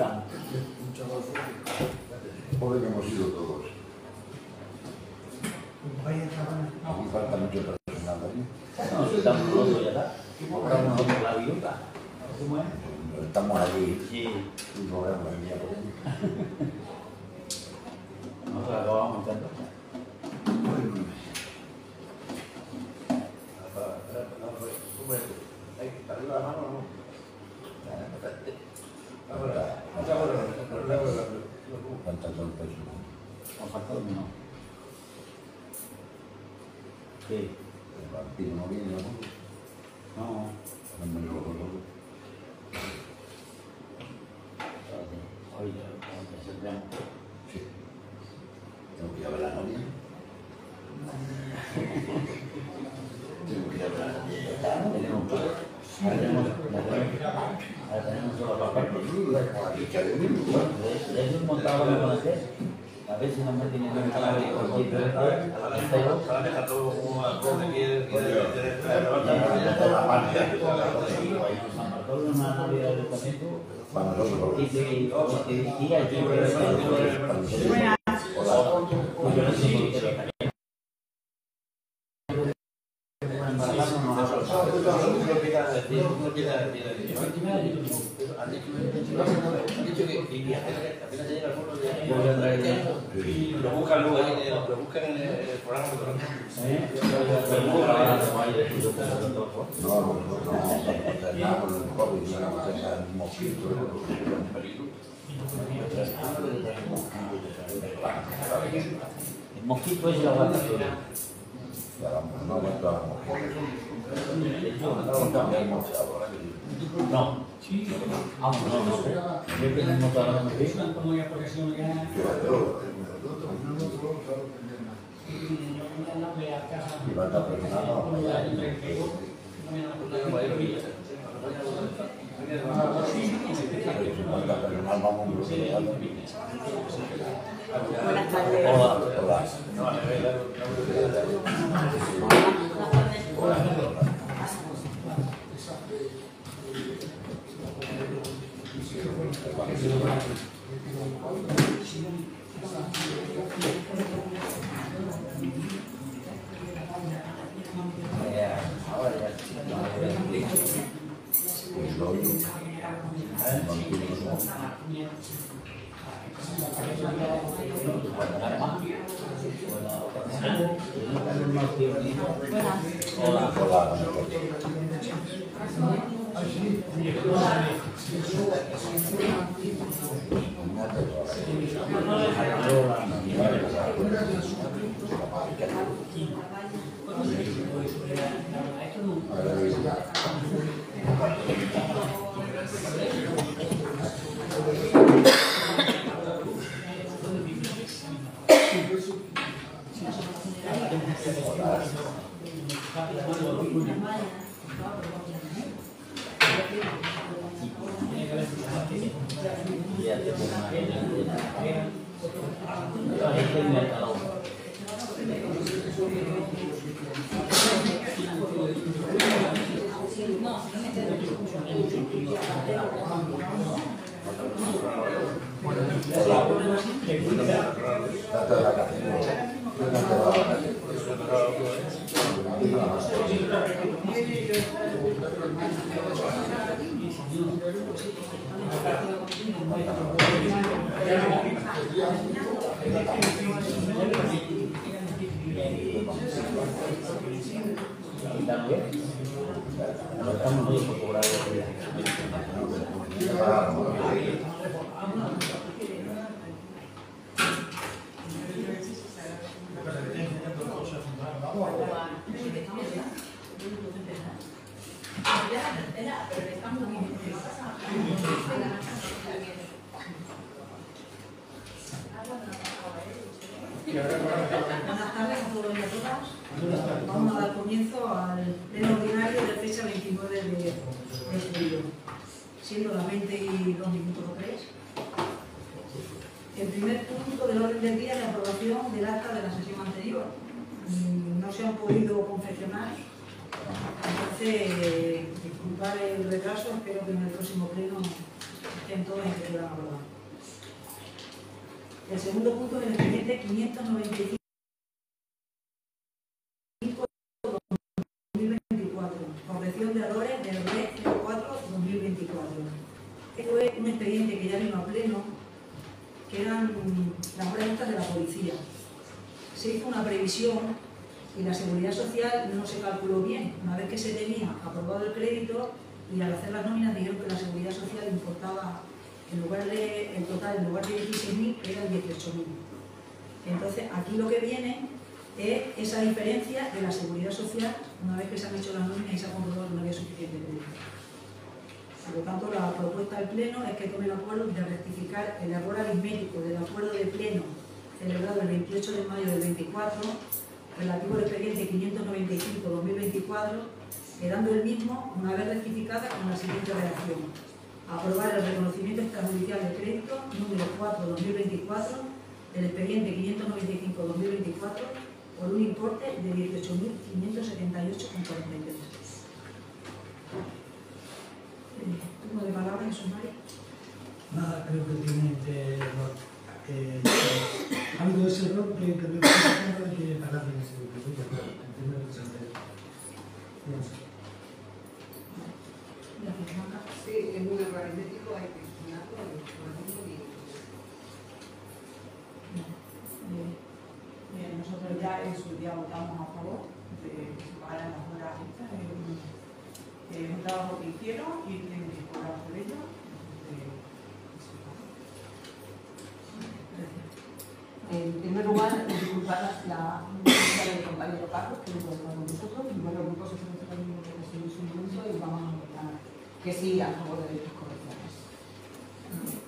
edad? Pobre que hemos sido todos. Vaya cabana. No, me falta mucho personal aquí. No, si estamos todos ya está. ¿Cómo la viruta? ¿Cómo es? Estamos allí. Sí. Y cobramos el día por ahí. Nosotros acabamos tanto. Sí. El vampiro no viene, ¿no? No. No me lo conozco. Oye, ¿cómo te sentíamos? Sí. Tengo que ir a ver a la novia. Tengo que ir a ver a la novia. Tenemos todo. Ahora tenemos solo papá. Le hemos montado la conocer. A ver si nos meten en el calabrito. Para dejar todo como acorde que de la parte lo buscan luego, lo buscan en el programa. El mosquito es la batalla. No. Sí, ah, no. Yo pensé en toda la medicina, como ya porque si no me queda. Buenas tardes. Hola. Hola. Disculpar el retraso, espero que en el próximo pleno en todo el que quedan abordados. El segundo punto es el expediente 595/2024, corrección de errores del REC-04/2024. Este fue un expediente que ya vino a pleno, que eran las horas extras de la policía. Se hizo una previsión y la seguridad social no se calculó bien. Una vez que se tenía aprobado el crédito y al hacer las nóminas dijeron que la seguridad social importaba, el total en lugar de 16.000 era 18.000. Entonces aquí lo que viene es esa diferencia de la seguridad social una vez que se han hecho las nóminas y se ha comprobado que no había suficiente crédito. Por lo tanto, la propuesta del Pleno es que tome el acuerdo de rectificar el error aritmético del acuerdo de Pleno celebrado el 28 de mayo del 24, relativo al expediente 595/2024, quedando el mismo una vez rectificada con la siguiente redacción: aprobar el reconocimiento extrajudicial de crédito número 4/2024 del expediente 595/2024 por un importe de 18.578,43. ¿Turno de palabra, Jesús María? Nada, creo que tiene error. Algo de ese error que creo que tiene palabra en ese momento. Sí, es un error aritmético, hay que gestionarlo y... Bien, nosotros ya en su día votamos a favor de pagar las horas extras. Es un trabajo que hicieron y tienen que cobrar por ello. En primer lugar, disculpar la pregunta del compañero Carlos, que lo hemos con nosotros, y bueno, el grupo se presenta con un punto y vamos a votar que sí a favor de derechos comerciales.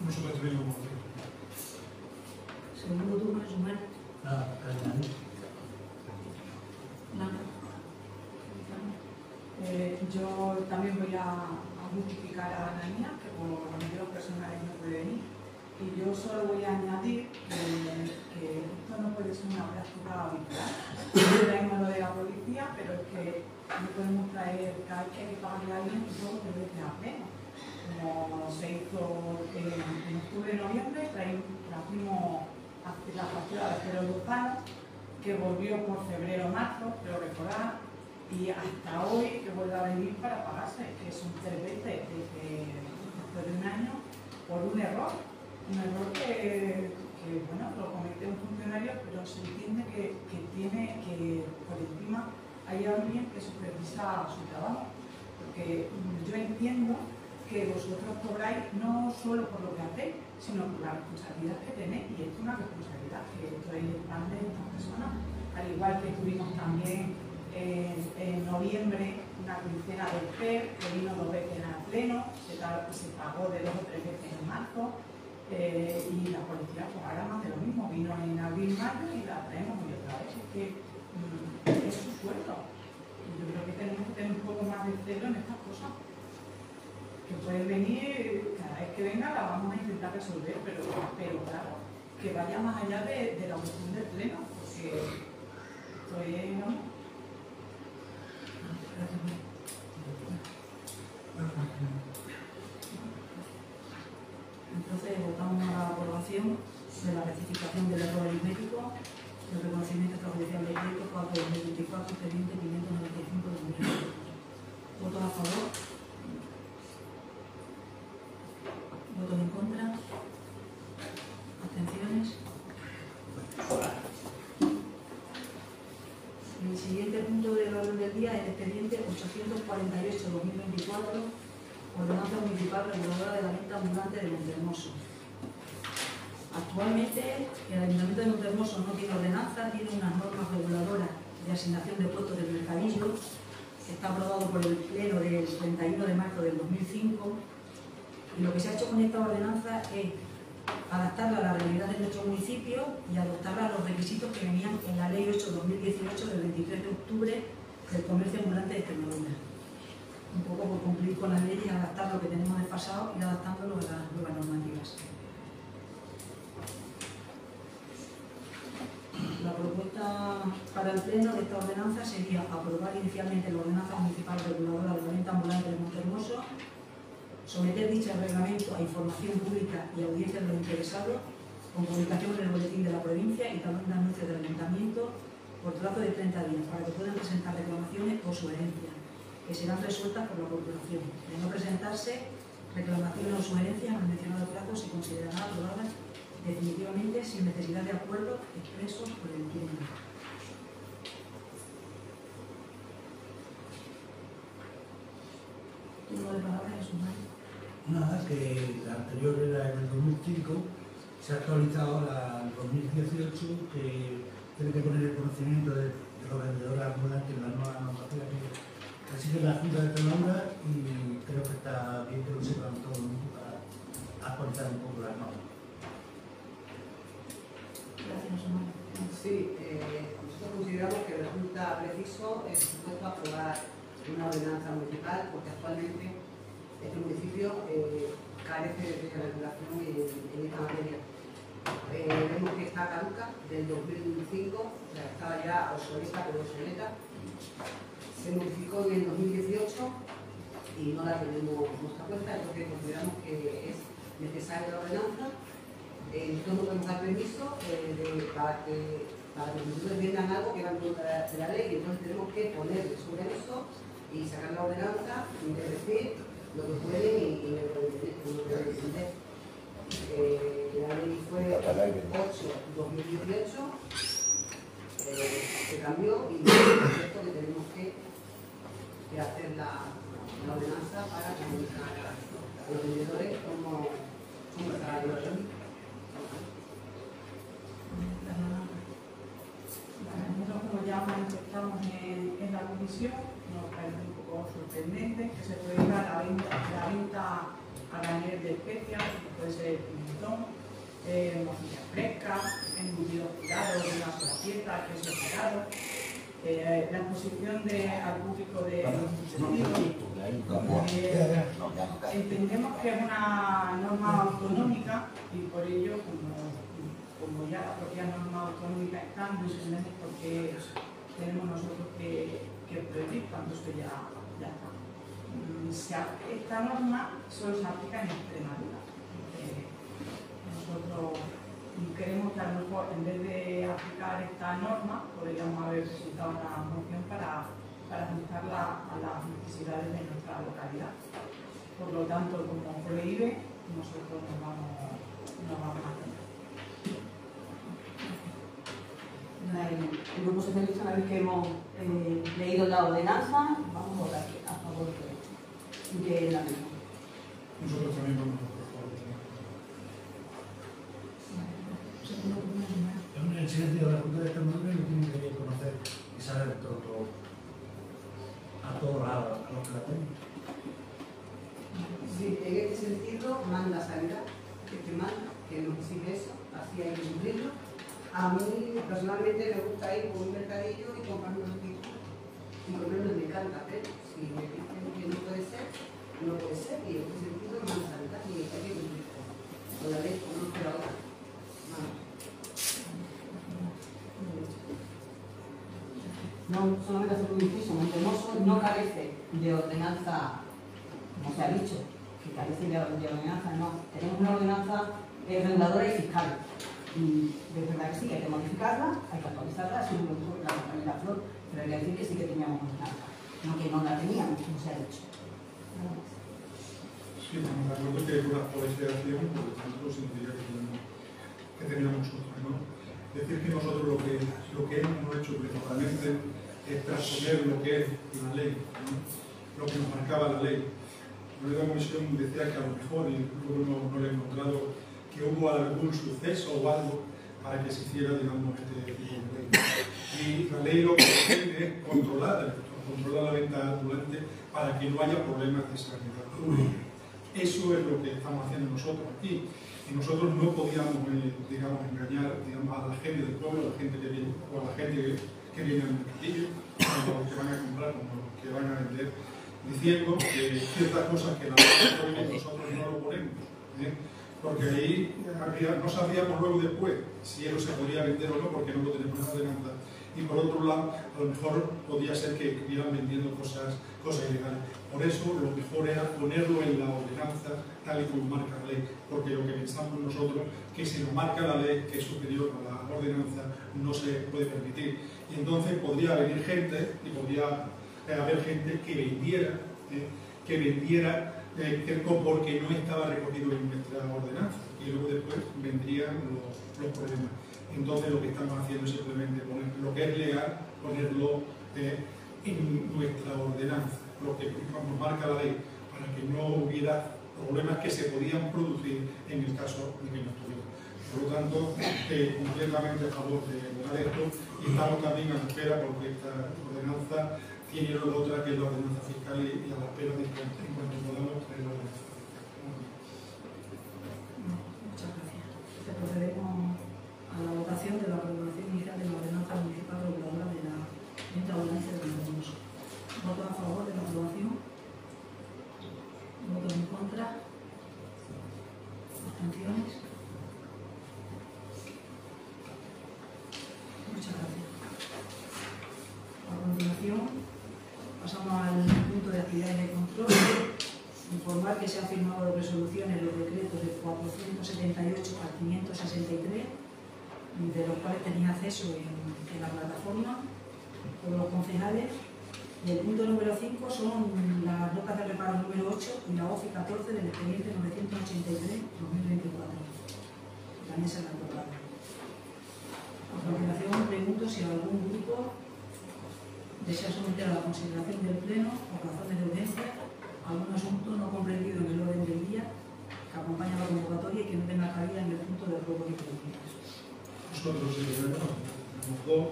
Mucho más bien, como segundo turno, Sumar. Nada, nada. Yo también voy a justificar a Ana Mía, que por motivos personales no puede venir. Y yo solo voy a añadir que esto no puede ser una práctica habitual. Yo traigo lo de la policía, pero es que no podemos traer cada vez que hay que pagarle a alguien dos veces a pleno. Como se hizo en octubre y noviembre, trajimos la factura de Pedro Luzano, que volvió por febrero-marzo, pero recordad, y hasta hoy que vuelve a venir para pagarse, que son 3 veces después de un año, por un error que bueno, lo comete un funcionario, pero se entiende que tiene que por encima hay alguien que supervisa su trabajo, porque yo entiendo que vosotros cobráis no solo por lo que hacéis, sino por la responsabilidad que tenéis, y esto es una responsabilidad que traéis el plan de estas personas, al igual que tuvimos también en noviembre una quincena del PER que vino 2 veces a pleno, se pagó de 2 o 3 veces en marzo, y la policía pues ahora más de lo mismo, vino en abril-mayo y la traemos muy otra vez. Es que es su sueldo. Yo creo que tenemos que tener un poco más de celo en estas cosas, que pueden venir, cada vez que venga la vamos a intentar resolver, pero claro, que vaya más allá de la cuestión del pleno, porque esto es, ¿no? Entonces votamos a la aprobación de la rectificación del error aritmético del reconocimiento extrajudicial del crédito 4/2024, expediente 595/2024. ¿Votos a favor? ¿Votos en contra? ¿Abstenciones? El siguiente punto del orden del día es el expediente 848/2024, ordenanza municipal reguladora de la venta ambulante de Montehermoso. Actualmente, el Ayuntamiento de Montehermoso no tiene ordenanza, tiene unas normas reguladoras de asignación de puestos del mercadillo, que está aprobado por el Pleno del 31 de marzo del 2005, y lo que se ha hecho con esta ordenanza es adaptarla a la realidad de nuestro municipio y adoptarla a los requisitos que venían en la Ley 8/2018 del 23 de octubre del Comercio Ambulante de Extremadura. Un poco por cumplir con las leyes, adaptar lo que tenemos desfasado y adaptándolo a las nuevas normativas. La propuesta para el Pleno de esta ordenanza sería aprobar inicialmente la ordenanza municipal reguladora de la venta ambulante de Montehermoso, someter dichos reglamentos a información pública y audiencia de los interesados, con comunicación en el boletín de la provincia y también de anuncios del Ayuntamiento por plazo de 30 días, para que puedan presentar reclamaciones o sugerencias, que serán resueltas por la Corporación. De no presentarse reclamaciones o sugerencias en el mencionado plazo, se considerarán aprobadas definitivamente sin necesidad de acuerdos expresos por el tiempo. ¿Turno de palabras en su mano? Nada, que la anterior era en el 2005, se ha actualizado la 2018, que tiene que poner el conocimiento de los vendedores ambulantes en la nueva normativa que así que la Junta de Extremadura, y creo que está bien que lo sepan todo el mundo para actualizar un poco las normas. Gracias, Omar. Sí, nosotros consideramos que resulta preciso, por supuesto, aprobar una ordenanza municipal, porque actualmente este municipio carece de regulación en esta materia. Vemos que está caduca del 2005, ya estaba ya obsoleta como obsoleta. Se modificó en el 2018 y no la tenemos nuestra cuenta, entonces consideramos que es necesaria la ordenanza. Tengo que dar permiso para que nosotros vendan algo que va en contra de la ley, entonces tenemos que ponerle sobre eso y sacar la ordenanza y decir lo que pueden y lo que deben. La ley fue 8/2018, se cambió y es esto que tenemos que hacer la ordenanza para comunicar a los vendedores como está la ley. Nosotros, como ya manifestamos en la comisión, nos parece un poco sorprendente que se prohíba la venta a granel de especias, que puede ser pimentón, mojillas frescas, embutidos curados, una sola pieza, quesos curados, la exposición al público de los entendemos que es una norma autonómica y por ello, como ya la propia norma autonómica está, no se entiende por qué tenemos nosotros que prohibir cuando esto ya está. Esta norma solo se aplica en Extremadura. Nosotros queremos que a lo mejor, en vez de aplicar esta norma, podríamos haber presentado una moción para ajustarla a las necesidades de nuestra localidad. Por lo tanto, como prohíbe, nosotros nos vamos a tener. El Grupo Socialista, una vez que hemos leído la ordenanza, vamos a votar a favor de la misma. Nosotros también vamos a votar a favor de la misma. Es una exigencia de la Junta de Extremadura y lo tienen que conocer y saber todo, a todos los que la tienen. Sí, en este sentido, manda sanidad, que manda, que nos exige eso, así hay que cumplirlo. A mí personalmente me gusta ir por un mercadillo y comprar unos pizzas. Y por lo menos me encanta, pero si me dicen que no puede ser, no puede ser. Y en ese sentido es más alta y hay que cumplir con la ley, con una o otra. No, solamente hacer un inciso, Montehermoso no carece de ordenanza, como se ha dicho, que carece de ordenanza, no. Tenemos una ordenanza reguladora y fiscal. Y de verdad que sí, hay que modificarla, hay que actualizarla, así como lo la flor, pero hay que decir que sí que teníamos ordenanza, no que no la teníamos, como se ha dicho. Sí, estamos de acuerdo que hay una actualización, por lo tanto, sentiría que teníamos nosotros, ¿no? Decir que nosotros lo que hemos hecho principalmente es transponer lo que es una ley, ¿no? Lo que nos marcaba la ley. La comisión decía que a lo mejor, y no lo he encontrado, que hubo algún suceso o algo para que se hiciera, digamos, este tipo de ley. Y la ley lo que pretende es controlar la venta ambulante para que no haya problemas de sanidad pública. Eso es lo que estamos haciendo nosotros aquí. Y nosotros no podíamos, digamos, engañar, digamos, a la gente del pueblo, a la gente que viene, o a la gente que viene al mercadillo, o a los que van a comprar, o a los que van a vender, diciendo que ciertas cosas que la ley nosotros no lo ponemos, ¿eh? Porque ahí no sabíamos luego después si eso se podía vender o no, porque no lo tenemos en la ordenanza. y por otro lado a lo mejor podía ser que estuvieran vendiendo cosas ilegales. Por eso lo mejor era ponerlo en la ordenanza tal y como marca la ley, porque lo que pensamos nosotros, que si lo marca la ley, que es superior a la ordenanza, no se puede permitir. Y entonces podría venir gente, y podría haber gente que vendiera, porque no estaba recogido en nuestra ordenanza, y luego después vendrían los problemas. Entonces lo que estamos haciendo es simplemente poner lo que es legal, ponerlo en nuestra ordenanza, lo que nos marca la ley, para que no hubiera problemas que se podían producir en el caso de que nos tuvimos. Por lo tanto, completamente a favor de votar esto, y estamos también a la espera, porque esta ordenanza tiene luego otra, que es la ordenanza fiscal, y a la espera de en cuanto podamos tener la ordenanza fiscal. Muchas gracias. Entonces procedemos a la votación de la regulación inicial de la ordenanza municipal reguladora de la Junta de Andalucía de Montehermoso. ¿Voto a favor de la aprobación? ¿Voto en contra? ¿Abstenciones? Muchas gracias. A continuación, pasamos al punto de actividades de control. Informar que se han firmado resoluciones en los decretos de 478 a 563, de los cuales tenía acceso en la plataforma, por los concejales. Y el punto número 5 son las notas de reparo número 8 y la OFI 14 del expediente 983-2024. También se han aprobado. A continuación, pregunto si algún grupo desea someter a la consideración del Pleno, por razones de urgencia, algún asunto no comprendido en el orden del día que acompaña la convocatoria y que no tenga cabida en el punto de acuerdo de políticas. Nosotros tenemos dos,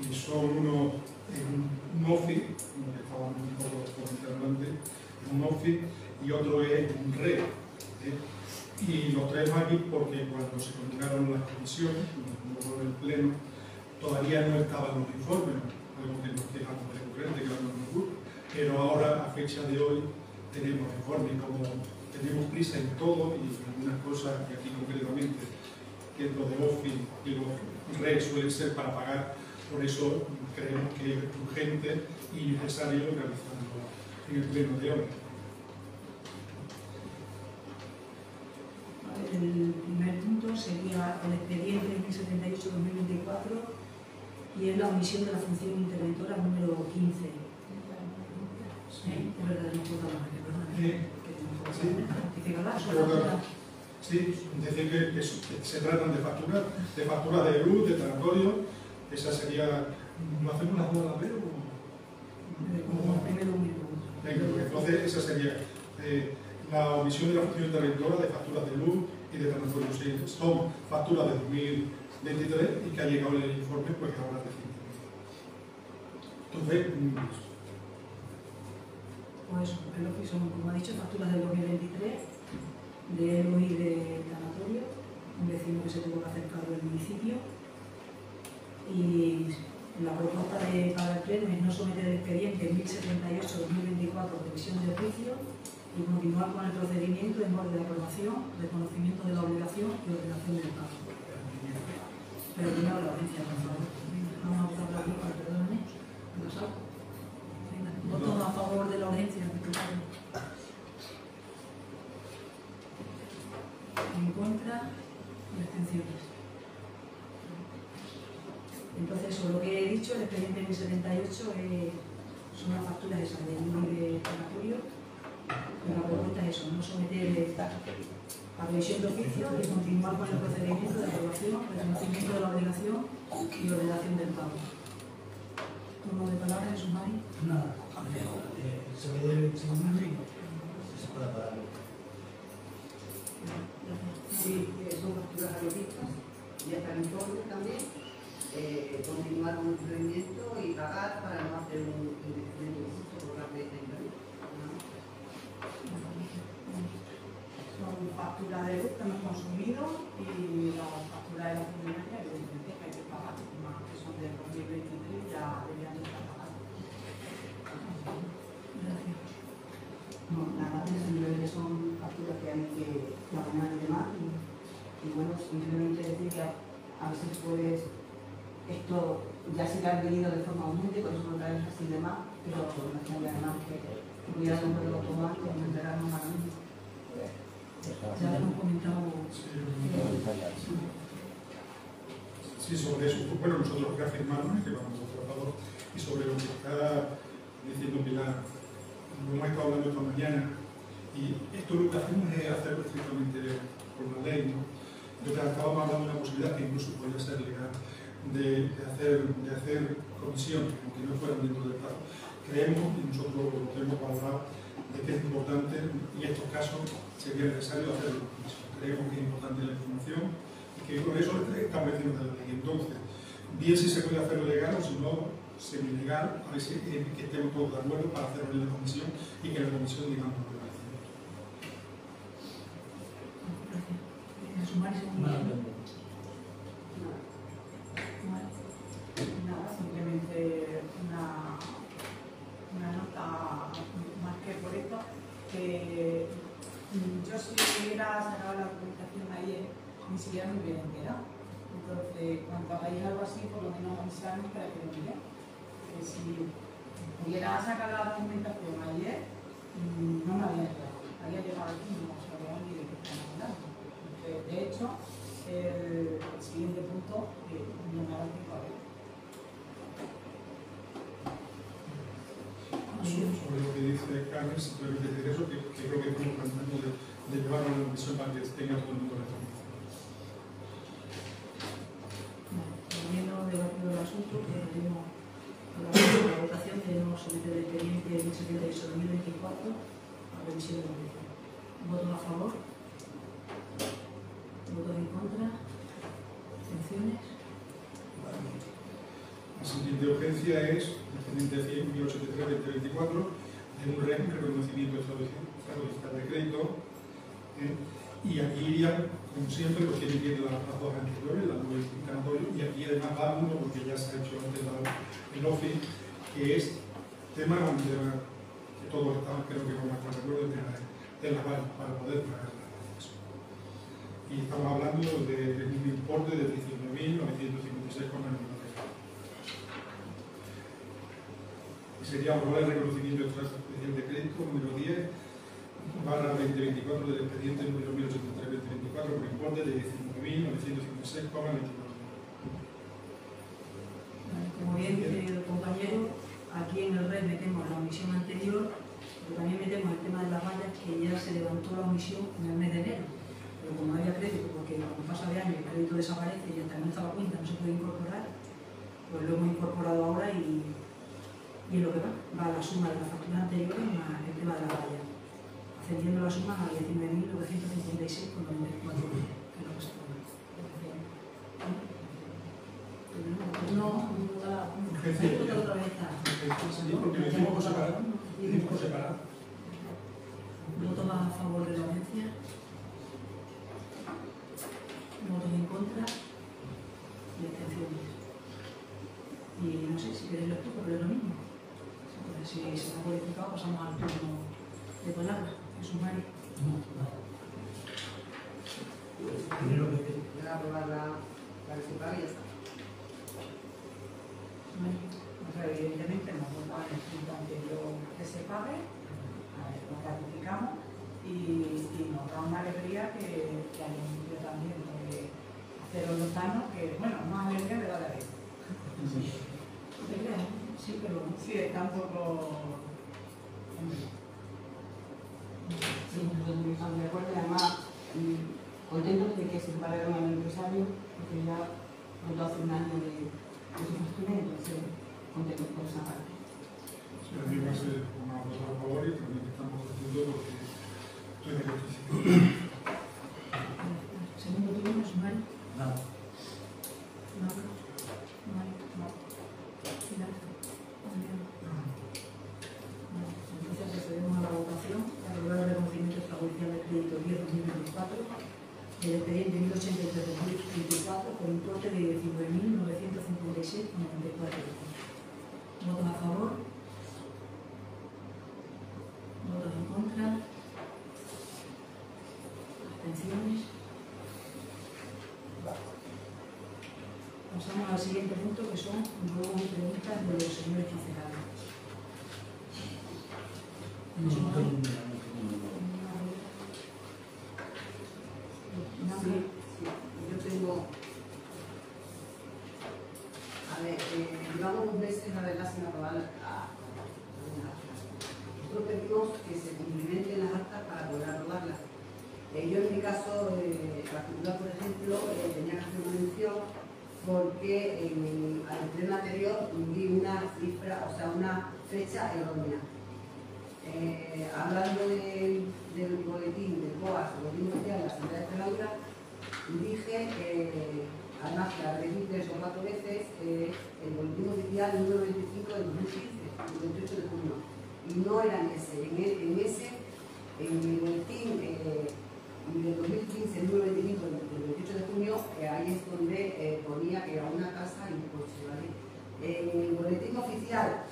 y son uno en un OFI, como que estábamos un poco anteriormente, un OFI, y otro es un REC. Y los tres aquí porque cuando se coordinaron las comisiones, como en el Pleno, todavía no estaban los informes. Que nos dejamos recurrente, que no nos ocurre, pero ahora, a fecha de hoy, tenemos informes, como tenemos prisa en todo, y algunas cosas que aquí concretamente, que lo de OFI y los REC suelen ser para pagar, por eso creemos que es urgente y necesario realizarlo en el Pleno de hoy. El primer punto sería el expediente 1078-2024. Y es la omisión de la función interventora número 15. Sí, es verdad, no puedo hablar, perdón. Sí, decir que se tratan de facturas de luz, de tanatorio. Esa sería. ¿No hacemos las dos a la vez o...? Primero uno. Entonces, esa sería la omisión de la función interventora de facturas de luz y de tanatorio. Sí, son facturas de 2023 y que ha llegado el informe, pues que ahora recibe. Entonces, pues eso, es lo que son, como ha dicho, facturas del 2023, de ELO y de tanatorio, un vecino que se tuvo que hacer cargo del municipio. Y la propuesta para el Pleno es no someter el expediente 1078-2024 revisión de juicio y continuar con el procedimiento en orden de aprobación, reconocimiento de la obligación y ordenación del caso. Pero primero la audiencia, por favor. Vamos a votar la boca, perdóname. Voto a favor de la audiencia. En contra y abstenciones. Entonces, sobre lo que he dicho, el expediente 1078 son las facturas esas de número de tanatorio. Pero la propuesta es eso, no someter el a revisión de oficio y continuar con el procedimiento de aprobación, reconocimiento de la obligación y ordenación del pago. ¿Turno de palabras, Jesús Mari? Nada, se me debe el segundo nombre y se puede pagar. Sí, son facturas abiertas, ya están en forma también. Continuar con el procedimiento y pagar para no hacer un independiente por la vez de internet. Son facturas de luz que hemos consumido y las facturas de la funcionaria evidentemente que hay que pagar, más que son del 2023 ya deberían estar pagadas. Gracias. No, nada, simplemente son facturas que hay que abonar y demás. Y bueno, simplemente decir que a veces puedes Esto ya se ha venido de forma humilde con los contrarios así y demás, pero no estaría de más que pudiéramos verlo como antes, como enterarnos ahora mismo. Ya lo hemos comentado. Sí, sobre eso. Bueno, nosotros lo que afirmamos es que vamos a trabajar, y sobre lo que está diciendo Pilar, lo hemos estado hablando esta mañana, y esto lo que hacemos es hacerlo estrictamente por la ley, ¿no? Yo te acabo hablando de una posibilidad que incluso podría ser legal de hacer comisiones, aunque no fueran dentro del Estado. Creemos, y nosotros lo hemos valorado, de que es importante, y en estos casos sería necesario hacerlo. Creemos que es importante la información, y que por eso estamos diciendo de la ley. Entonces, bien si se puede hacerlo legal o si no, semilegal, a veces que estemos todos de acuerdo para hacerlo en la comisión y que la comisión digamos lo que va a hacer. Nada, simplemente una nota más que por esto, que yo si hubiera sacado la documentación ayer, ni siquiera me hubiera enterado. Entonces, cuando hagáis algo así, por lo menos avisarme para que lo veáis. Que si hubiera sacado la documentación ayer, no me había llegado. Había llegado aquí, no sabía ni de qué estamos hablando. De hecho, el siguiente punto no me ha dado. Sobre lo que dice Carmen, simplemente decir eso, que creo que estamos tratando de llevarlo a la comisión para que tenga todo el mundo la información. Teniendo debatido el asunto, tenemos la votación, tenemos sometida el expediente 1078/2024 a revisión de la comisión. ¿Votos a favor? ¿Votos en contra? ¿Abstenciones? La siguiente urgencia es el expediente 10.873/2024 de un REC, reconocimiento de estado de crédito. Y aquí irían, como siempre, pues tienen que ir las dos anteriores, las dos explicando. Y aquí además va uno, porque ya se ha hecho antes el OFI, que es tema que todos estamos, creo que vamos a estar de acuerdo, de las balas para poder pagar las balas. Y estamos hablando de un importe de 19.956,9. Sería aprobar el reconocimiento de crédito número 10/2024 del expediente número 1083/2024 por importe de 19.956,24. Como bien dice el compañero, aquí en el REC metemos la omisión anterior, pero también metemos el tema de las vallas, que ya se levantó la omisión en el mes de enero. Pero como había crédito, porque con paso de año el crédito desaparece y hasta no está la cuenta, no se puede incorporar, pues lo hemos incorporado ahora y lo que va a la suma de la factura anterior más el tema de la valla, ascendiendo la suma a 19.956,94. ¿Votos a favor de la audiencia? ¿Votos en contra? Y abstenciones. Y no sé si queréis lo explico, pero es lo mismo. Si se ha modificado, pasamos al turno de palabra. Es un Mario. Primero que voy a aprobar la resultada y ya está. O sea, evidentemente hemos votado en el punto anterior que se pague, lo ratificamos y nos da una alegría que al inicio también, porque hacer los danos, que bueno, más alegría le da la vez. Sí, pero sí, está un poco... Sí, me recuerdo además contentos de que se pagaron al empresario, porque ya contó hace un año de su postura, entonces contentos por esa parte. Sí, a mí me hace una cosa a favor y también estamos contentos porque estoy de acuerdo. Segundo turno, ¿es mal? Nada. El expediente 1083/2024 con importe de 19.956,94. ¿Votos a favor? ¿Votos en contra? ¿Abstenciones? Pasamos al siguiente punto, que son nuevas preguntas de los señores cancelados. Yo tengo... A ver, llevamos 2 meses, la verdad, sin aprobar las actas. Nosotros pedimos que se cumplimenten las actas para poder aprobarlas. Yo en mi caso, particular, por ejemplo, tenía que hacer una mención porque al pleno anterior vi una cifra, o sea, una fecha errónea. Hablando del boletín del BOAS, el boletín oficial de la Asamblea de Extremadura, dije, además que la leí 3 o 4 veces, el boletín oficial número 25 del 2015, el 28 de junio. Y no era en ese, en el boletín del 2015, el número 25 del 28 de junio, ahí es donde ponía que era una casa y un coche, ¿vale? El boletín oficial,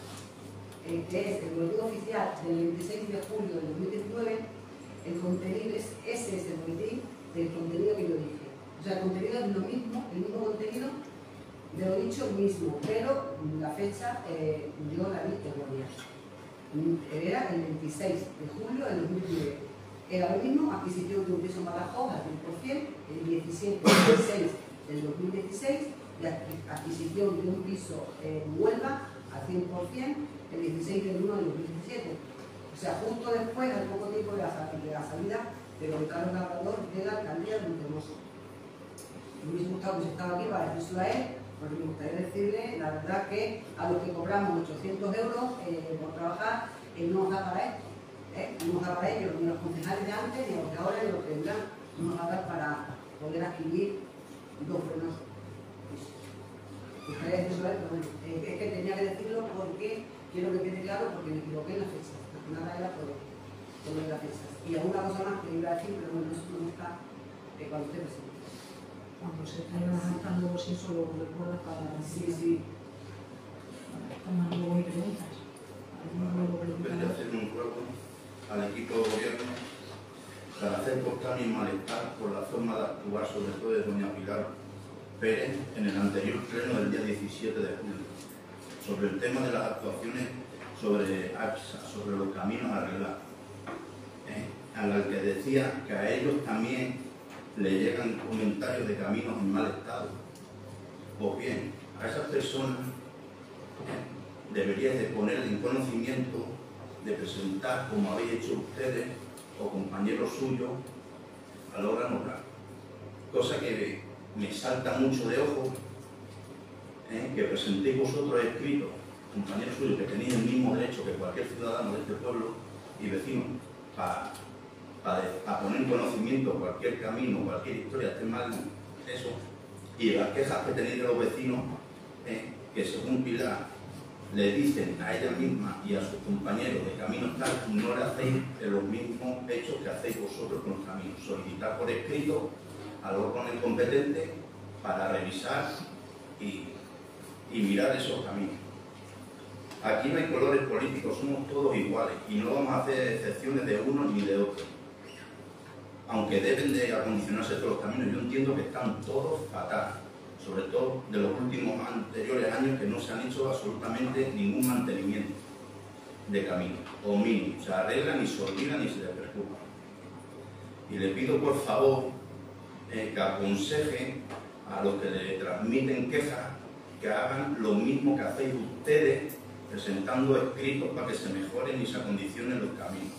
que es el boletín oficial del 26 de julio del 2019, el contenido es ese, es el boletín del contenido que yo dije. O sea, el contenido es lo mismo, el mismo contenido de lo dicho mismo, pero la fecha yo la vi errónea. Era el 26 de julio del 2019. Era lo mismo, adquisición de un piso en Badajoz al 100%, el 17 de 16 del 2016, y adquisición de un piso en Huelva al 100%, el 16 de 1 del 2017. O sea, justo después, al poco tiempo de la salida del votaron Labrador de la alcaldía de Montehermoso. Me hubiese gustado que se estaba aquí para decirlo a él, porque me gustaría decirle, la verdad, que a los que cobramos 800 euros por trabajar, no nos da para esto. No nos da para ellos, ni a los concejales de antes, ni a los de ahora, ni a los que vendrán. No nos va a dar para poder adquirir 2 frenos. Gustaría decirlo a él, pero bueno, es que tenía que decirlo porque quiero que quede claro, porque me equivoqué en la fecha. Nada era por las fechas. Y alguna cosa más que iba a decir, pero bueno, eso no está cuando usted presente. Bueno, pues estaré anotando luego si eso lo recuerdas para... Sí. Toman luego mis preguntas. Voy a hacer un ruego al equipo de gobierno para hacer constar mi malestar por la forma de actuar, sobre todo de doña Pilar Pérez, en el anterior pleno del día 17 de julio, sobre el tema de las actuaciones sobre APSA, sobre los caminos a arreglar, a la que decía que a ellos también le llegan comentarios de caminos en mal estado. Pues bien, a esas personas deberíais de poner en conocimiento, de presentar, como habéis hecho ustedes o compañeros suyos, al órgano local. Cosa que me salta mucho de ojo, que presentéis vosotros escritos, compañeros suyos, que tenéis el mismo derecho que cualquier ciudadano de este pueblo y vecino, para poner en conocimiento cualquier camino, cualquier historia, esté mal eso, y las quejas que tenéis de los vecinos, que según Pilar le dicen a ella misma y a sus compañeros de camino tal, no le hacéis los mismos hechos que hacéis vosotros con los caminos. Solicitar por escrito al órgano competente para revisar y mirar esos caminos. Aquí no hay colores políticos, somos todos iguales y no vamos a hacer excepciones de uno ni de otro. Aunque deben de acondicionarse todos los caminos, yo entiendo que están todos fatal, sobre todo de los últimos anteriores años, que no se han hecho absolutamente ningún mantenimiento de camino, o mínimo, se arreglan y se olvidan y se les preocupa. Y le pido por favor que aconsejen a los que le transmiten quejas que hagan lo mismo que hacéis ustedes, presentando escritos para que se mejoren y se acondicionen los caminos.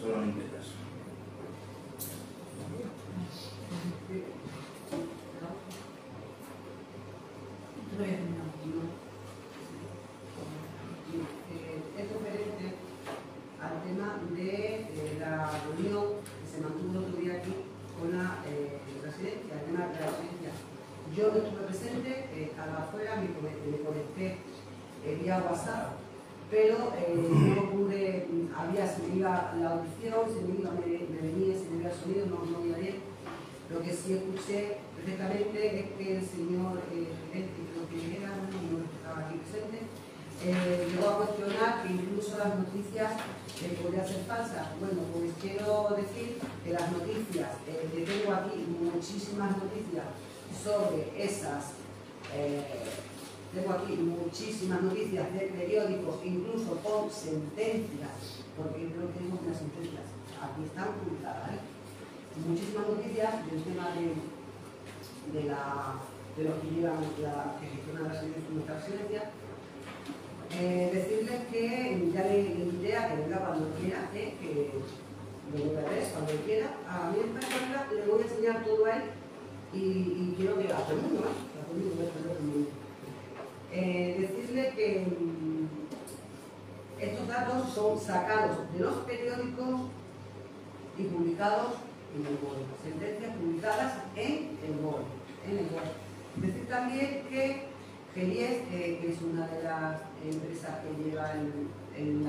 Solamente eso. Es referente al tema de la reunión que se mantuvo el otro día aquí con la presidencia, el tema de la presidencia. Yo no estuve presente, estaba afuera, me conecté vía WhatsApp, pero no pude, se me iba la audición, me venía, se me iba el sonido, no iba bien. Lo que sí escuché perfectamente es que el señor gerente, creo que era, no estaba aquí presente, llegó a cuestionar que incluso las noticias podían ser falsas. Bueno, pues quiero decir que las noticias, que tengo aquí muchísimas noticias sobre esas... tengo aquí muchísimas noticias de periódicos, incluso con sentencias, porque yo creo que tenemos unas sentencias, aquí están publicadas, ¿eh? Muchísimas noticias del tema de los que llevan la gestión de nuestra residencia. Decirles que ya le diré a que venga cuando quiera, que lo voy a ver cuando quiera. A mí en persona le voy a enseñar todo a él y quiero que a todo el mundo, ¿eh? A todo el mundo, decirles que estos datos son sacados de los periódicos y publicados en el BOE, sentencias publicadas en el BOE. Decir también que G10, que es una de las empresas que lleva la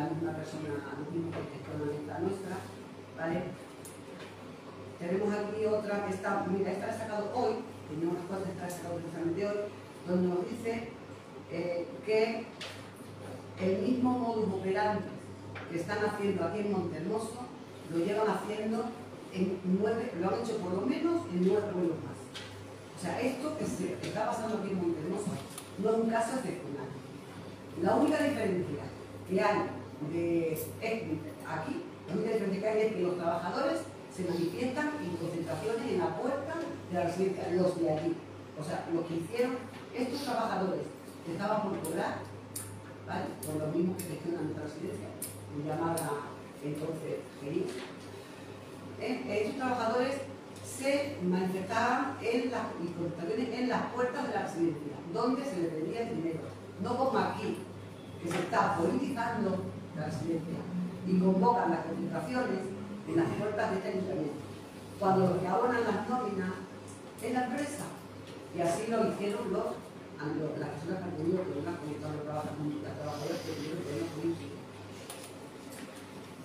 misma persona a los mismos que es la nuestra, ¿vale? Tenemos aquí otra que está, mira, está sacado hoy, tenemos cuatro que está sacado precisamente hoy, donde nos dice que el mismo modus operandi que están haciendo aquí en Montehermoso lo llevan haciendo en 9, lo han hecho por lo menos en 9 pueblos más. O sea, esto que se está pasando aquí en Montehermoso no es un caso excepcional. La única diferencia que hay aquí, la única diferencia que hay es que los trabajadores se manifiestan en concentraciones en la puerta de la residencia, los de allí. O sea, lo que hicieron estos trabajadores que estaban por cobrar, ¿vale? Por los mismos que gestionan nuestra residencia, llamada entonces Genista. Estos trabajadores se manifestaban en las concentraciones en las puertas de la residencia, donde se les vendía el dinero. No como aquí, que se está politizando la residencia y convocan las concentraciones en las puertas de este ayuntamiento, cuando los que abonan las nóminas es la empresa. Y así lo hicieron las personas que han tenido que ver con los trabajadores que tuvieron que ver con ellos.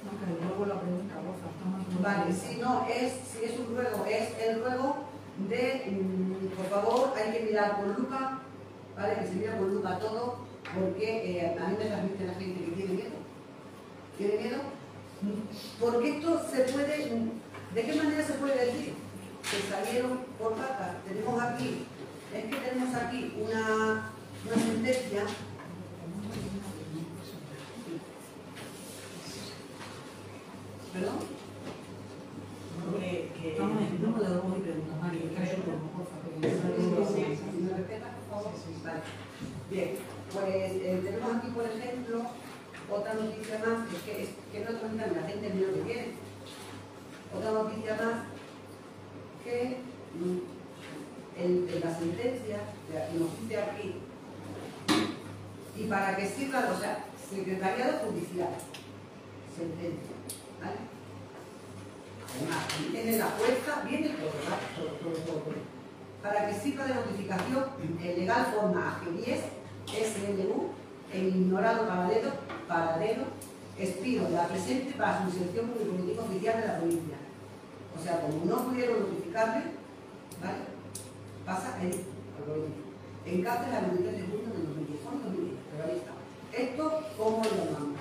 No, que luego la pregunta, vos, vale, si no, es un ruego, es el ruego de, por favor, hay que mirar por lupa, ¿vale? Que se mira por lupa todo, porque a mí me transmite la gente que tiene miedo. ¿Tiene miedo? Porque esto se puede, ¿de qué manera se puede decir? Que salieron por patas. Tenemos aquí, es que tenemos aquí una sentencia. ¿Perdón? No, que no me lo doy preguntas, María. Si me respetas, por favor. Vale. Bien, pues tenemos aquí, por ejemplo, otra noticia más, que no transmitan la gente ni lo que quiere. Otra noticia más que en la sentencia que nos dice aquí, y para que sirva, o sea, Secretariado Judicial, sentencia, ¿vale? Además, tiene la fuerza, viene todo. Para que sirva de notificación en legal forma a G10 SLU, el ignorado paradero, expiro de la presente para su inserción por el político oficial de la provincia. O sea, como no pudieron notificarle, ¿vale? Pasa ahí, en cárcel a 23 de junio de 2010, pero ahí está. Esto, ¿cómo lo llamamos?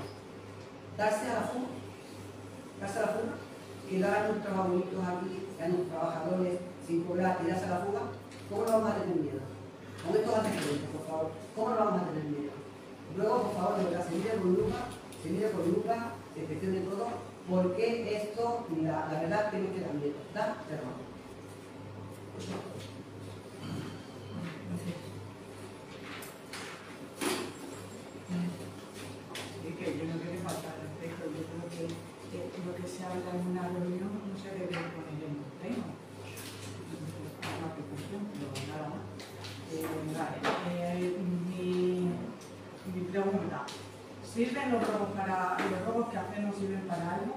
Darse a la fuga. Darse a la fuga. Y dar a nuestros abuelitos aquí, a nuestros trabajadores sin cobrar y darse a la fuga. ¿Cómo lo vamos a tener miedo? Con estos antecedentes, por favor. ¿Cómo lo vamos a tener miedo? Luego, por favor, de verdad, se mire con lupa, se gestione todo, porque esto, mira, la verdad, tiene que también está cerrado. Es que yo no quiero faltar al respecto, yo creo que lo que se habla en una reunión no se debe poner en un tema. Una preocupación, pero nada más. Mi pregunta, ¿sirven los robos que hacemos sirven para algo?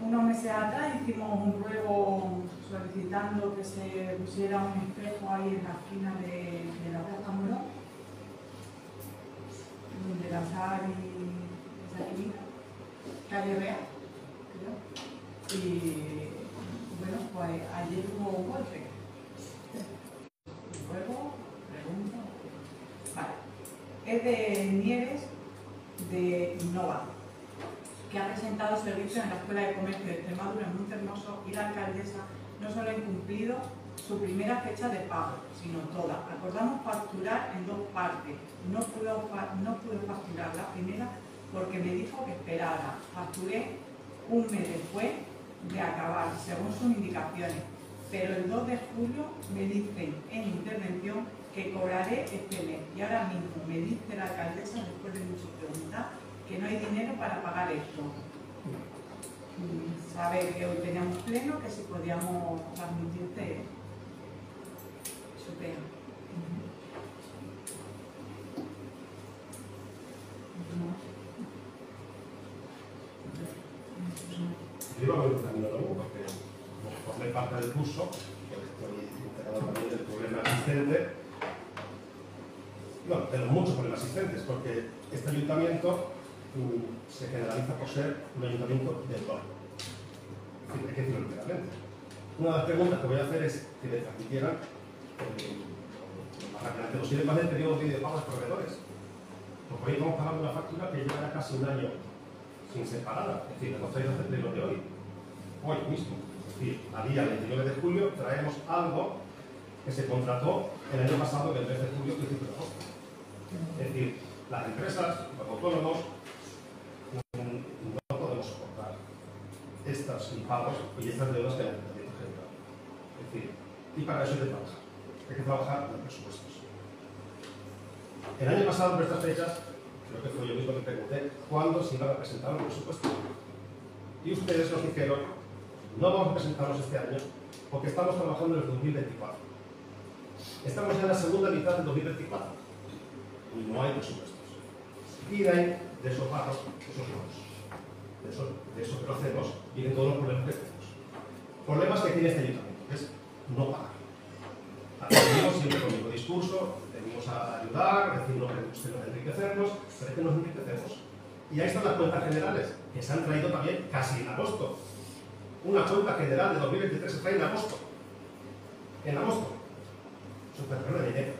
Unos meses atrás hicimos un ruego solicitando que se pusiera un espejo ahí en la esquina de la Plaza Morón, donde la SAR y esa clínica, calle Real, creo. Y bueno, pues ayer hubo un golpe. Luego, pregunta. Vale. Es de Nieves de Innova. que ha presentado servicios en la Escuela de Comercio de Extremadura en Montehermoso y la alcaldesa no solo ha incumplido su primera fecha de pago, sino todas. Acordamos facturar en dos partes. No pude facturar la primera porque me dijo que esperara. Facturé un mes después de acabar, según sus indicaciones. Pero el 2 de julio me dicen en intervención que cobraré este mes. Y ahora mismo me dice la alcaldesa, después de muchas preguntas, que no hay dinero para pagar esto. Sabe que hoy teníamos pleno, que si podíamos transmitirte su pena. Yo lo voy a luego porque como formé parte del curso, porque estoy enterado también del problema existente, no, de los muchos problemas existentes, porque este ayuntamiento se generaliza por ser un ayuntamiento del barrio. Hay que decirlo literalmente. Una de las preguntas que voy a hacer es que me transmitieran, lo más rápidamente posible, más del periodo de pago a los proveedores. Porque hoy estamos pagando una factura que llevará casi un año sin ser pagada. Es decir, hemos traído de lo de hoy mismo. Es decir, a día 29 de julio traemos algo que se contrató el año pasado, del 3 de julio al 15 de agosto. Es decir, las empresas, los autónomos, no podemos soportar estas impagos y estas deudas que hay en el general. Es decir, y para eso hay que trabajar. Hay que trabajar en los presupuestos. El año pasado, por estas fechas, creo que fue yo mismo que pregunté cuándo se iban a presentar los presupuestos. Y ustedes nos dijeron, no vamos a presentarlos este año porque estamos trabajando en el 2024. Estamos ya en la segunda mitad del 2024 y no hay presupuestos. Y de ahí, de esos barros, de esos procesos, vienen todos los problemas que tenemos. Problemas que tiene este ayuntamiento, que es no pagar. Atendimos siempre con el mismo discurso, venimos a ayudar, decimos que ustedes nos enriquecemos, pero es que nos enriquecemos. Y ahí están las cuentas generales, que se han traído también casi en agosto. Una cuenta general de 2023 se trae en agosto. En agosto. Superarlo de enero.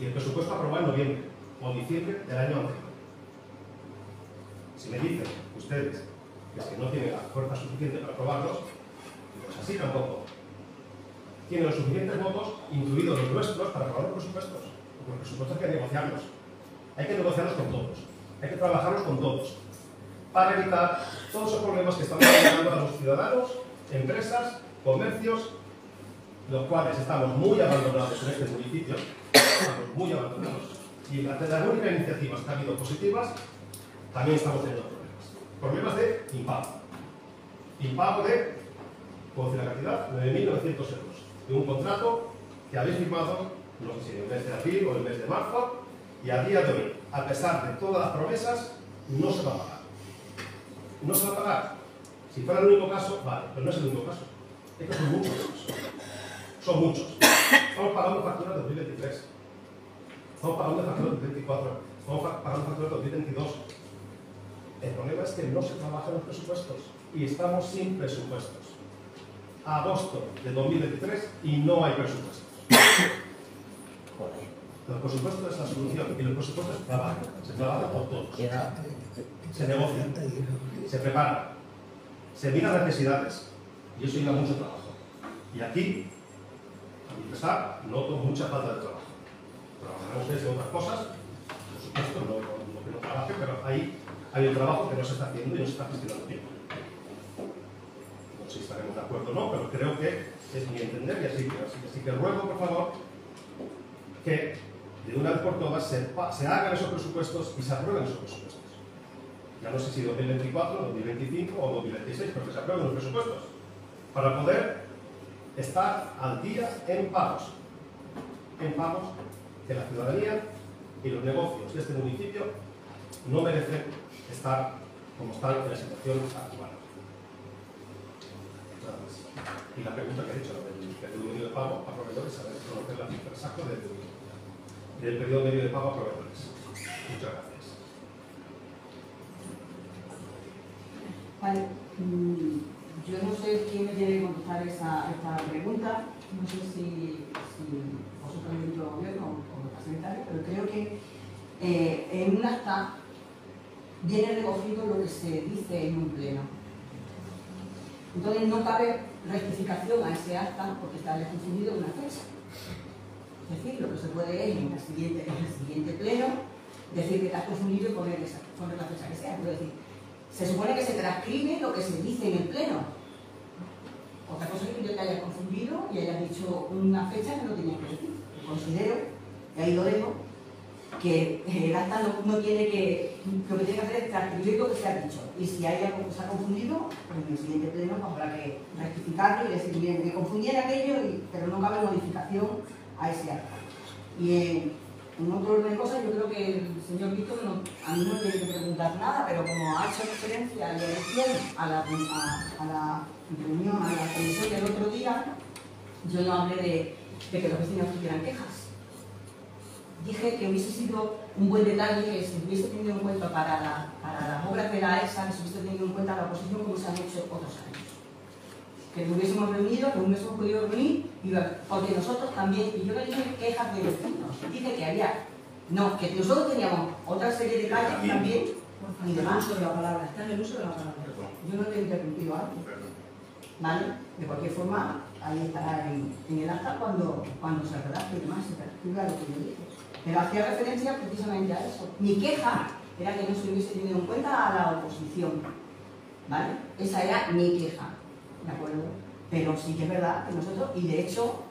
Y el presupuesto aprobado en noviembre o diciembre del año anterior. Si me dicen ustedes que es que no tienen la fuerza suficiente para aprobarlos, pues así tampoco. Tienen los suficientes votos, incluidos los nuestros, para aprobar los presupuestos. Porque los presupuestos hay que negociarlos. Hay que negociarlos con todos. Hay que trabajarlos con todos. Para evitar todos los problemas que estamos dando a los ciudadanos, empresas, comercios, los cuales estamos muy abandonados en este municipio. Estamos muy abandonados. Y ante las únicas iniciativas que han habido positivas, también estamos teniendo problemas. Problemas de impago. Impago de, puedo decir la cantidad, 9.900 euros. De un contrato que habéis firmado, no sé si en el mes de abril o en el mes de marzo, y a día de hoy, a pesar de todas las promesas, no se va a pagar. No se va a pagar. Si fuera el único caso, vale, pero no es el único caso. Es que son muchos casos. Son muchos. Estamos pagando facturas de 2023. Estamos pagando facturas de 2024. Estamos pagando facturas de 2022. El problema es que no se trabajan los presupuestos y estamos sin presupuestos. Agosto de 2023 y no hay presupuestos. Los presupuestos es la solución y los presupuestos trabajan. Se trabajan por todos. Se negocian, se preparan, se miran las necesidades y eso lleva mucho trabajo. Y aquí, a mi pesar, noto mucha falta de trabajo. Trabajarán ustedes en otras cosas, por supuesto, no que no trabajen, pero ahí hay un trabajo que no se está haciendo y no se está gestionando bien. No sé si estaremos de acuerdo o no, pero creo que es mi entender y así que ruego, por favor, que de una vez por todas se hagan esos presupuestos y se aprueben esos presupuestos. Ya no sé si 2024, 2025 o 2026, pero que se aprueben los presupuestos para poder estar al día en pagos que la ciudadanía y los negocios de este municipio no merecen estar como están en la situación actual. Y la pregunta que he hecho, del periodo medio de pago a proveedores, a ver, conocer la cifra exacta del periodo medio de pago a proveedores. Muchas gracias. Vale, yo no sé quién me tiene que contestar esta pregunta, no sé si vosotros el gobierno o los parlamentarios, pero creo que en un acta viene recogido lo que se dice en un pleno. Entonces no cabe rectificación a ese acta porque está confundido una fecha. Es decir, lo que se puede es en el siguiente pleno decir que te has confundido y poner la fecha que sea. Es decir, se supone que se transcribe lo que se dice en el pleno. Otra cosa es que yo te haya confundido y hayas dicho una fecha que no tenías que decir. Yo considero, y ahí lo dejo, que el acta no tiene que... Lo que tiene que hacer es transcribir lo que se ha dicho. Y si hay algo que se ha confundido, pues en el siguiente pleno habrá que rectificarlo y decir, bien, me confundí en aquello, pero no cabe modificación a ese acta. Y en otro orden de cosas, yo creo que el señor Víctor a mí no tiene que preguntar nada, pero como ha hecho referencia a la reunión, a la comisión del otro día, yo no hablé de que los vecinos tuvieran quejas. Dije que hubiese sido un buen detalle que se hubiese tenido en cuenta para las obras de la ESA, que se hubiese tenido en cuenta la oposición como se han hecho otros años. Que nos hubiésemos reunido, que nos hubiésemos podido reunir, porque nosotros también, y yo le dije quejas de vecinos, dije que había, no, que nosotros teníamos otra serie de calles también, y demás. Está en el uso de la palabra, está en el uso de la palabra. Yo no te he interrumpido antes. ¿Vale? De cualquier forma, ahí estará en el acta cuando se redacte y demás, se transcriba lo que yo dije. Pero hacía referencia precisamente a eso. Mi queja era que no se hubiese tenido en cuenta a la oposición, ¿vale? Esa era mi queja, ¿de acuerdo? Pero sí que es verdad que nosotros, y de hecho,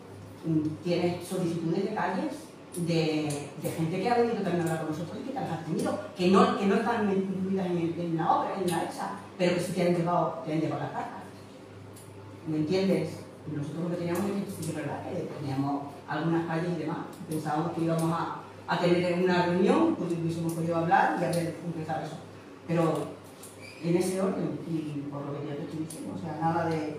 tienes solicitudes de calles de gente que ha venido también a hablar con nosotros y que las has tenido, que no están incluidas en la obra, en la ESA, pero que sí te han llevado las cartas. ¿Me entiendes? Nosotros lo que teníamos es que sí que es verdad que teníamos algunas calles y demás. Pensábamos que íbamos a tener una reunión, porque hubiésemos podido hablar y haber empezado eso. Pero en ese orden, y por lo que ya te estoy diciendo, o sea, nada de...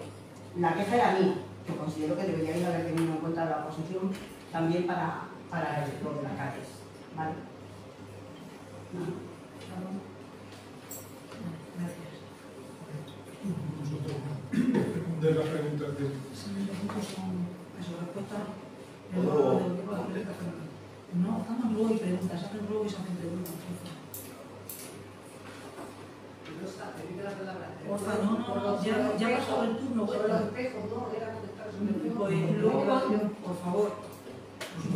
La queja era mía, que considero que deberíais haber tenido en cuenta la oposición también para el sector de las calles. ¿Vale? Gracias. De las preguntas de... No, estamos luego y preguntas, hacen luego y se hacen preguntas. No, ya pasó el turno. Sobre los espejos, no, era contestar sobre el luego, por favor.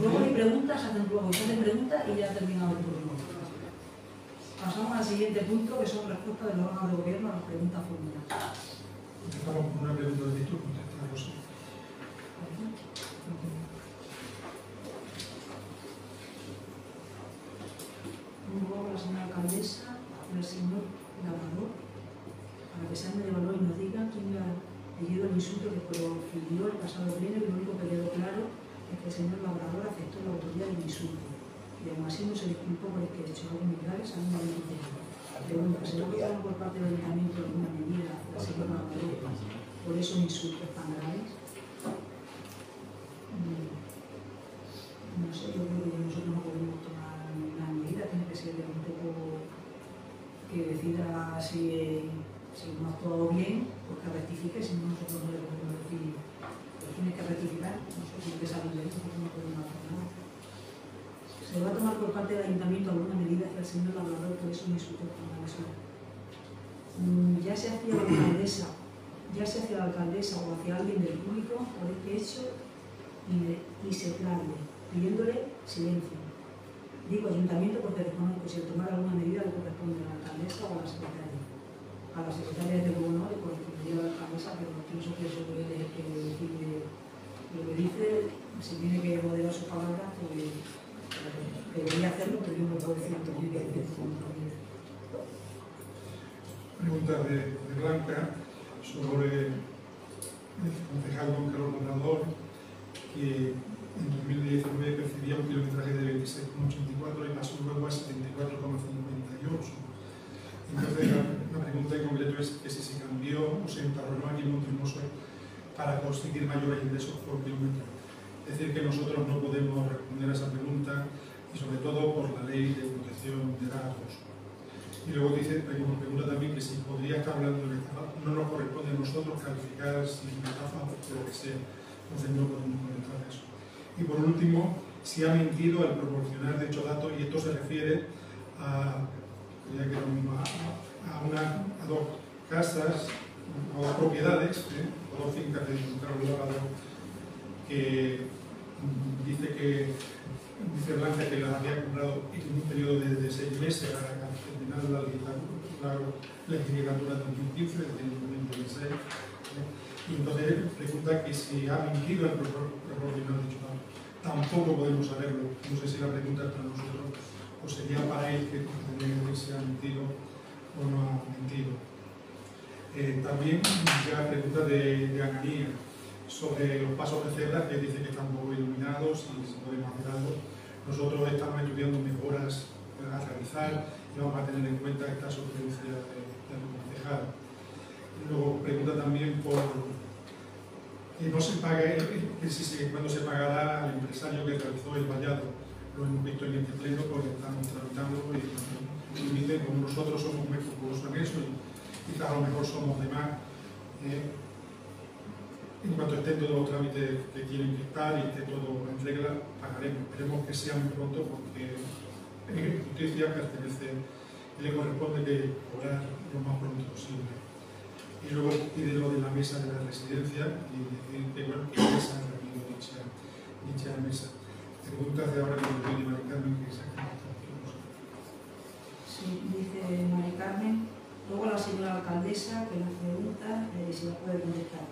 Luego y preguntas, hacen luego, se hacen preguntas y ya ha terminado el turno. Pasamos al siguiente punto, que son respuestas de los órganos de gobierno a las preguntas formuladas. Empezamos con una pregunta de título, contestamos. Luego la señora alcaldesa, el señor Labrador, para que sean de valor y nos digan quién ha leído el insulto que profirió el pasado pleno, y lo único que quedó claro es que el señor Labrador aceptó la autoridad del insulto y aún así no se disculpó por el que hecho algunos graves a un momento de tiempo. Pregunta, ¿se le ha por parte del Ayuntamiento alguna medida a la señora Labrador por esos insultos tan graves? No sé, yo creo que nosotros no podemos tomar la medida, tiene que ser un poco que decida si no ha actuado bien, pues que rectifique, si no nosotros no le podemos decir, pues tiene que rectificar, nosotros tiene que salir de esto, porque no podemos hacer nada. ¿Se va a tomar por parte del Ayuntamiento alguna medida hacia el señor Labrador por eso me supo con la mesa? Ya sea hacia la alcaldesa o hacia alguien del público por este hecho y se clave, pidiéndole silencio. Digo ayuntamiento porque desconozco si al tomar alguna medida le corresponde a la alcaldesa o a la secretaria. A la secretaria de gobierno le corresponde a la alcaldesa, pero pienso que eso es el que decide lo que dice, si tiene que moderar sus palabras, pues debería hacerlo, pero yo no puedo decir que tiene que hacer. Pregunta de Blanca sobre el concejal don Carlos Labrador, que en 2019 percibía un kilometraje de 26,84 y pasó luego a 74,58. Entonces, la pregunta en concreto es que si se cambió o se empadronó aquí en Montehermoso para conseguir mayores ingresos por kilómetro. Es decir, que nosotros no podemos responder a esa pregunta y, sobre todo, por la ley de protección de datos. Y luego dice, nos pregunta también que si podría estar hablando de estafa, no nos corresponde a nosotros calificar si es una estafa o lo que sea. Entonces, no podemos comentar eso. Y por último, si ha mentido al proporcionar de hecho datos, y esto se refiere a ya que vamos a dos casas o dos propiedades, o dos fincas de un abogado que dice que Blanca que las había comprado en un periodo de 6 meses para terminar la legislatura de 2015, desde el 2016. Y entonces resulta que si ha mentido el proporcional dicho tampoco podemos saberlo. No sé si la pregunta es para nosotros o sería para él que tendría que ver si ha mentido o no ha mentido. También la pregunta de Analía sobre los pasos de cebra que dice que están poco iluminados y se podemos hacer algo. Nosotros estamos estudiando mejoras a realizar y vamos a tener en cuenta esta sugerencia de la concejal. Luego pregunta también por que no se pague, que si cuando se pagará al empresario que realizó el vallado. Lo hemos visto en este pleno porque estamos tramitando y dicen como nosotros somos muy preocupados en eso y quizás a lo mejor somos de más. En cuanto estén todos los trámites que tienen que estar y esté todo en regla, pagaremos. Esperemos que sea muy pronto porque justicia pertenece y le corresponde que cobrar lo más pronto posible. Y luego pide lo de la mesa de la residencia y decir que bueno, que se ha reunido dicha mesa. Preguntas de ahora con el de Mari Carmen que se ha quedado. Sí, dice Mari Carmen. Luego la señora alcaldesa que nos pregunta si la puede contestar.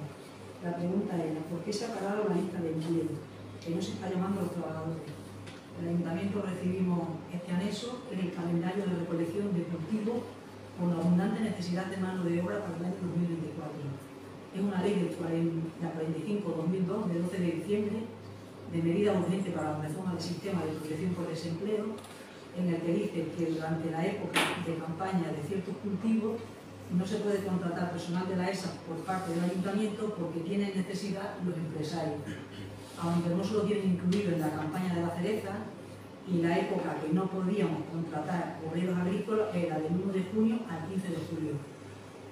La pregunta era, ¿por qué se ha pagado la lista de empleo? Que no se está llamando a los trabajadores. El Ayuntamiento recibimos este anexo en el calendario de recolección de cultivos con la abundante necesidad de mano de obra para el año 2024. Es una ley de la 45/2002 de 12 de diciembre de medida urgente para la reforma del sistema de protección por desempleo, en el que dice que durante la época de campaña de ciertos cultivos no se puede contratar personal de la ESA por parte del Ayuntamiento porque tienen necesidad los empresarios. Aunque no se lo tienen incluido en la campaña de la cereza, y la época que no podíamos contratar obreros agrícolas era del 1 de junio al 15 de julio.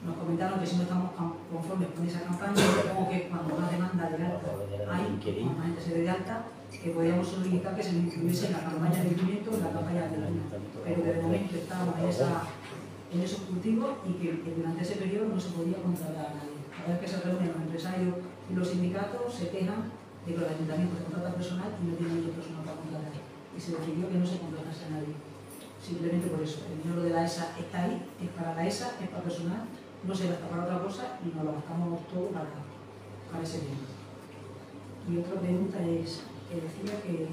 Nos comentaron que si no estamos conformes con esa campaña, supongo que cuando más demanda de alta hay, más gente se dé de alta, que podíamos solicitar que se incluyese en la campaña de alimento, en la campaña de la luna. Pero de momento estábamos en esos cultivos y que durante ese periodo no se podía contratar a nadie. A ver que se reúnen los empresarios y los sindicatos, se quejan de que los ayuntamientos contratan personal y no tienen otro personal para contratar. Y se decidió que no se contratase a nadie. Simplemente por eso. El dinero de la ESA está ahí, es para la ESA, es para personal, no se gasta para otra cosa y nos lo gastamos todo para ese dinero. Y otra pregunta es, que decía que...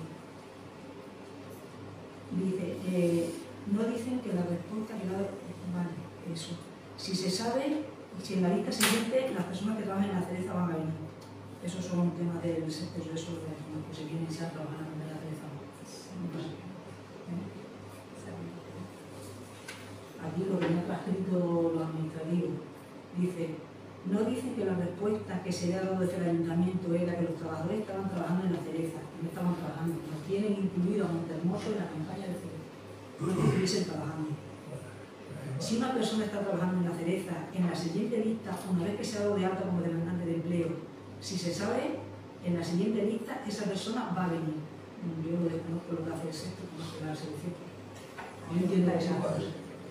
Dice, no dicen que la respuesta que la... Vale, eso. Si se sabe, si en la lista siguiente las personas que trabajan en la cereza van a venir. Esos son temas del sector de esos que se vienen y se trabajan en la cereza. Aquí lo que me ha transcrito lo administrativo dice, no dicen que la respuesta que se le ha dado desde el ayuntamiento era que los trabajadores estaban trabajando en la cereza, que no estaban trabajando, nos tienen incluido a Montehermoso en la campaña de cereza, no estuviesen trabajando. Si una persona está trabajando en la cereza, en la siguiente lista, una vez que se ha dado de alta como demandante de empleo, si se sabe, en la siguiente lista esa persona va a venir. Yo lo desconozco lo que hace el sexto, como se la selección. No entiendo esa cosa.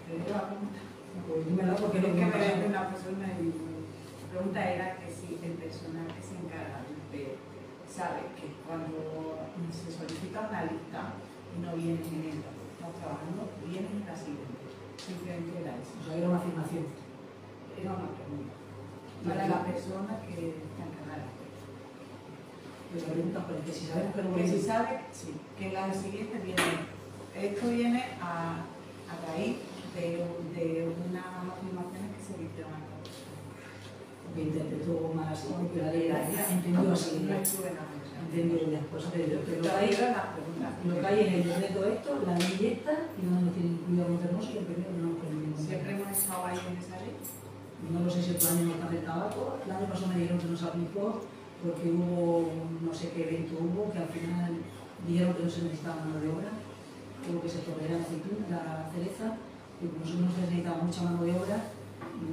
Pues dímelo porque lo que me dijo una persona y la pregunta era que si el personal que se encarga del empleo sabe que cuando se solicita una lista y no vienen en el que estamos trabajando, vienen la siguiente. Simplemente era eso. O sea, era una afirmación. Era una pregunta. Para la persona que está encargada. Pero la pregunta es que si sabes que si sabe, sí, que la siguiente viene. Esto viene a raíz de unas afirmaciones que se dictaron a la persona. Que interpretó mal así, porque la ley entendió así. No estuve en la mesa. Entendió las cosas de Dios. Pero lo que hay es el decreto esto, la ley esta, y no nos tiene incluido Montehermoso y el primero no nos permite. ¿Siempre hemos estado ahí en esa ley? No lo sé si otro año nos está de tabaco. El año pasado me dijeron que nos aplicó. Porque hubo, no sé qué evento hubo, que al final dijeron que no se necesitaba mano de obra, hubo que se tolerara la cereza, y como no se necesitaba mucha mano de obra,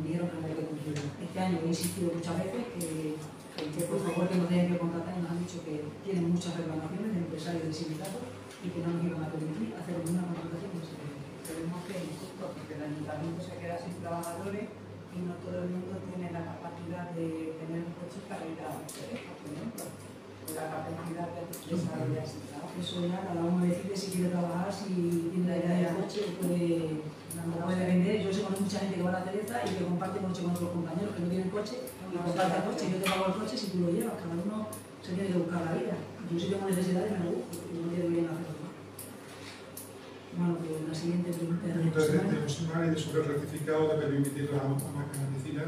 dijeron que no había que cumplirlo. Este año he insistido muchas veces que por favor que no tengan que contratar y nos han dicho dicho que tienen muchas reclamaciones de empresarios y sindicatos y que no nos iban a permitir hacer ninguna contratación de servicios. Creemos que es injusto porque el ayuntamiento se queda sin trabajadores y no todo el mundo tiene la capacidad de tener un coche para ir a los teléfonos, por ejemplo, la capacidad de desarrollar ese trabajo. Eso ya cada uno decide si quiere trabajar, si tiene la idea de coche, puede vender. Yo sé con mucha gente que va a la Teresa y que comparte coche con otros compañeros que no tienen coche, y comparte el coche, yo te pago el coche si tú lo llevas, cada uno se tiene que buscar la vida. Yo sí tengo necesidades, me lo busco, y no quiero bien hacerlo. Bueno, pues la siguiente pregunta es sobre el certificado de permitir la máquina medicina.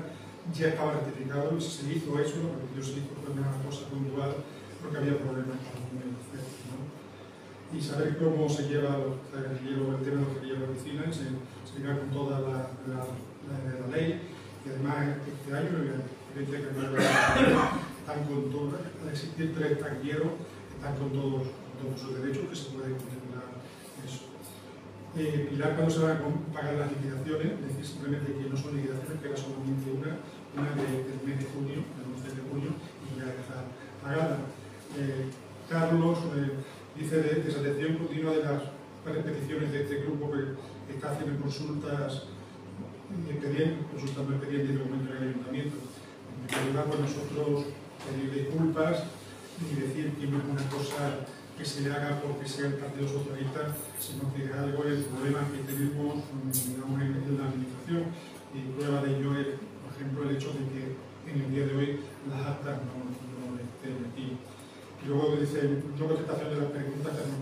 Ya estaba ratificado y si se hizo eso, lo que se hizo fue una cosa puntual porque había problemas con el efecto, ¿no? Y saber cómo se lleva el tema de lo que lleva la medicina y se lleva con toda la ley. Y además, este año, la experiencia que no están con todas, al existir tres taquilleros, están con todos sus derechos que se pueden contemplar eso. Pilar, cuando se van a pagar las liquidaciones, decir simplemente que no son liquidaciones, que era solamente una del mes de junio, del 11 de junio, y ya está pagada. Carlos dice de satisfacción continua de las peticiones de este grupo que está haciendo consultas expedientes de documento en el ayuntamiento. En lugar de nosotros pedir disculpas y decir que no es una cosa que se haga porque sea el Partido Socialista, sino que algo es el problema que tenemos, digamos, en la administración. Y prueba de ello es, por ejemplo, el hecho de que en el día de hoy las actas no estén aquí. Y luego dice, no contestación de las preguntas, que no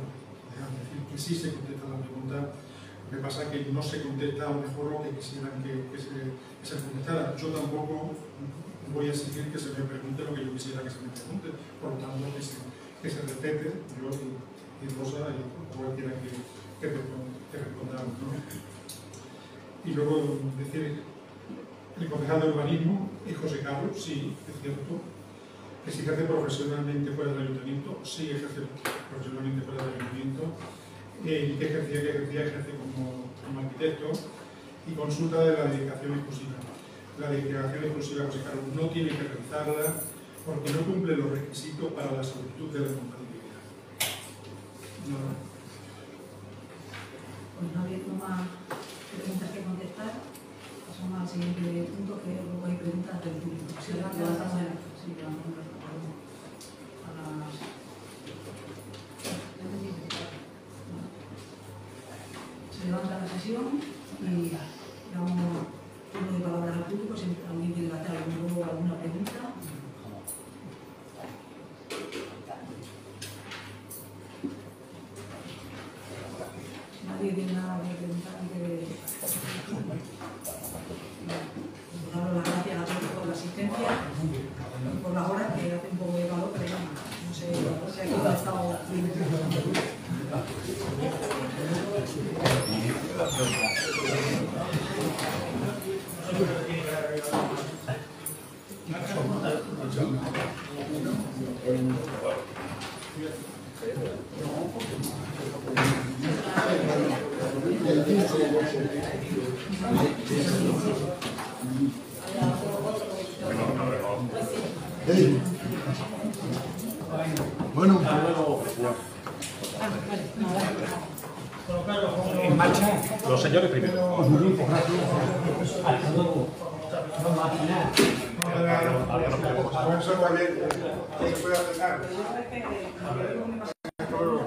dejan de decir que sí se contestan las preguntas. Lo que pasa es que no se contesta a lo mejor lo que quisieran que se contestara. Yo tampoco voy a exigir que se me pregunte lo que yo quisiera que se me pregunte, por lo tanto que se respete, yo y Rosa y cualquiera que respondamos, ¿no? Y luego decir, el concejal de urbanismo es José Carlos, sí, es cierto, que si ejerce profesionalmente fuera del ayuntamiento, sí ejerce profesionalmente fuera del ayuntamiento, y que ejerce como arquitecto, y consulta de la dedicación exclusiva. La dedicación exclusiva, José Carlos, no tiene que realizarla, porque no cumple los requisitos para la solicitud de la compatibilidad. Pues no habiendo más preguntas que contestar, pasamos al siguiente punto, que luego hay preguntas del público. Sí, la pregunta se levanta la sesión y damos un turno de palabras al público, si alguien quiere tratar alguna pregunta. Nadie tiene nada que preguntar ni que... Dar las gracias a todos por la asistencia y por las horas, que hace un poco de calor, pero no sé si aquí ha estado bien. Bueno, en marcha los señores primero. No,